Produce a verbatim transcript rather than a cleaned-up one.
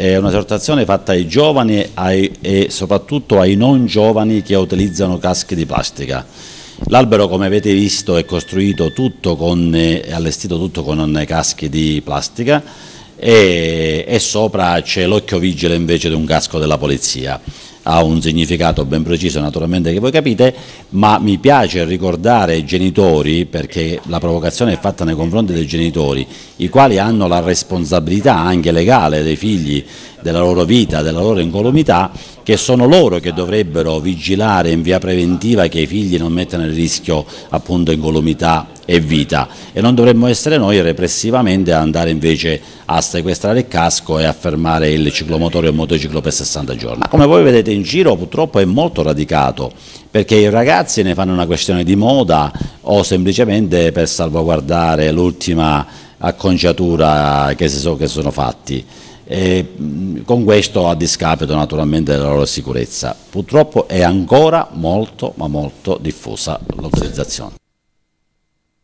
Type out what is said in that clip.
è un'esortazione fatta ai giovani ai, e soprattutto ai non giovani che utilizzano caschi di plastica. L'albero, come avete visto, è costruito tutto con, è allestito tutto con caschi di plastica e, e sopra c'è l'occhio vigile invece di un casco della polizia. Ha un significato ben preciso, naturalmente, che voi capite, ma mi piace ricordare ai genitori, perché la provocazione è fatta nei confronti dei genitori, i quali hanno la responsabilità anche legale dei figli, della loro vita, della loro incolumità, che sono loro che dovrebbero vigilare in via preventiva che i figli non mettano in rischio, appunto, incolumità e vita, e non dovremmo essere noi repressivamente a andare invece a sequestrare il casco e a fermare il ciclomotore o il motociclo per sessanta giorni. Ma come voi vedete in giro, purtroppo è molto radicato, perché i ragazzi ne fanno una questione di moda o semplicemente per salvaguardare l'ultima acconciatura che si so che sono fatti. E con questo a discapito naturalmente della loro sicurezza. Purtroppo è ancora molto ma molto diffusa l'utilizzazione.